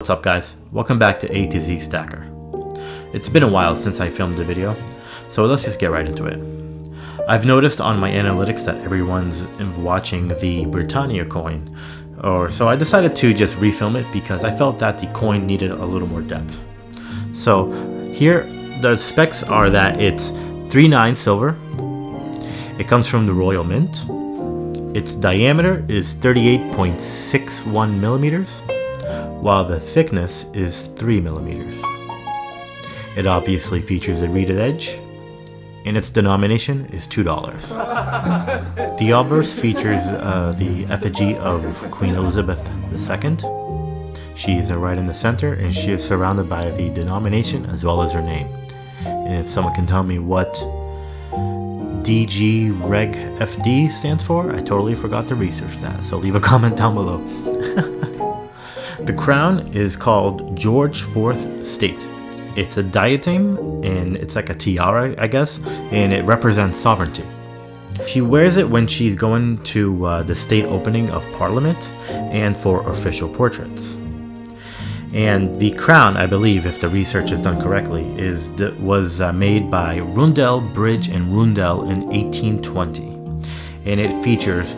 What's up guys, welcome back to A to Z Stacker. It's been a while since I filmed a video, so let's just get right into it. I've noticed on my analytics that everyone's watching the Britannia coin, so I decided to just refilm it because I felt that the coin needed a little more depth. So here the specs are that it's 3.9 silver, it comes from the Royal Mint, its diameter is 38.61 millimeters, while the thickness is 3 millimeters. It obviously features a reeded edge, and its denomination is $2. The obverse features the effigy of Queen Elizabeth II. She is right in the center, and she is surrounded by the denomination as well as her name. And if someone can tell me what DGRegFD stands for, I totally forgot to research that, so leave a comment down below. The crown is called George IV State. It's a diadem, and it's like a tiara, I guess, and it represents sovereignty. She wears it when she's going to the state opening of Parliament and for official portraits. And the crown, I believe, if the research is done correctly, was made by Rundell, Bridge, and Rundell in 1820, and it features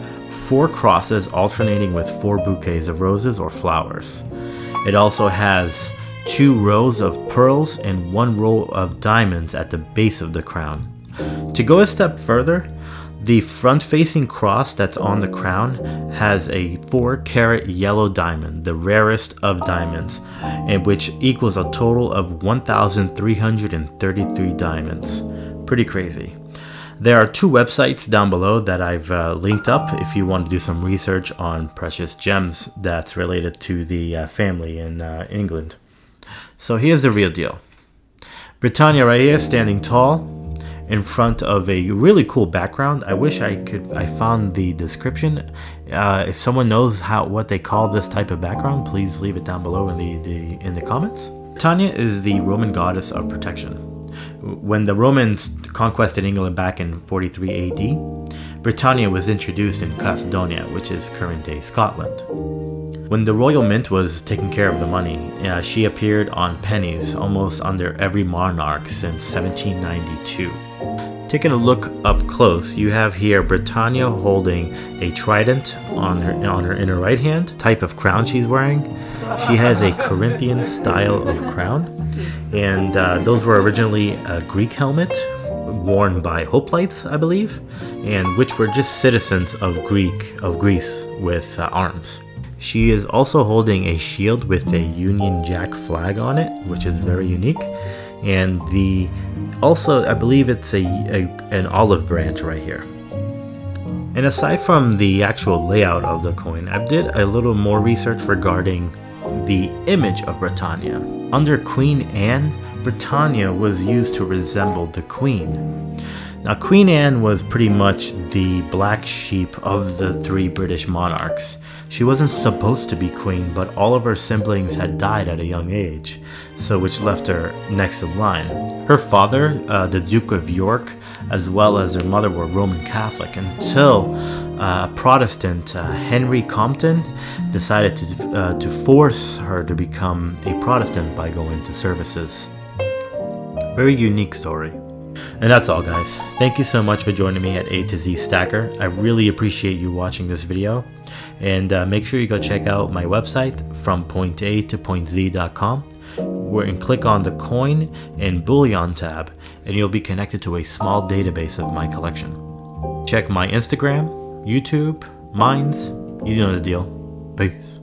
4 crosses alternating with 4 bouquets of roses or flowers. It also has 2 rows of pearls and 1 row of diamonds at the base of the crown. To go a step further, the front-facing cross that's on the crown has a 4-carat yellow diamond, the rarest of diamonds, and which equals a total of 1,333 diamonds. Pretty crazy. There are 2 websites down below that I've linked up if you want to do some research on precious gems that's related to the family in England. So here's the real deal. Britannia right here, standing tall in front of a really cool background. I wish I found the description. If someone knows what they call this type of background, please leave it down below in the comments. Britannia is the Roman goddess of protection. When the Romans conquered England back in 43 AD, Britannia was introduced in Calcedonia, which is current-day Scotland. When the Royal Mint was taking care of the money, she appeared on pennies almost under every monarch since 1792. Taking a look up close, you have here Britannia holding a trident on her inner right hand, type of crown she's wearing. She has a Corinthian style of crown, and those were originally a Greek helmet worn by hoplites, I believe, and which were just citizens of Greece with arms. She is also holding a shield with a Union Jack flag on it, which is very unique, and also I believe it's an olive branch right here. And aside from the actual layout of the coin, I did a little more research regarding the image of Britannia. Under Queen Anne, Britannia was used to resemble the Queen. Now, Queen Anne was pretty much the black sheep of the 3 British monarchs. She wasn't supposed to be queen, but all of her siblings had died at a young age, which left her next in line. Her father, the Duke of York, as well as her mother were Roman Catholic until Protestant Henry Compton decided to force her to become a Protestant by going to services. Very unique story. And that's all guys. Thank you so much for joining me at A to Z Stacker. I really appreciate you watching this video, and make sure you go check out my website from point A to point Z.com, where you can click on the coin and bullion tab and you'll be connected to a small database of my collection. Check my Instagram, YouTube, Minds, you know the deal. Peace.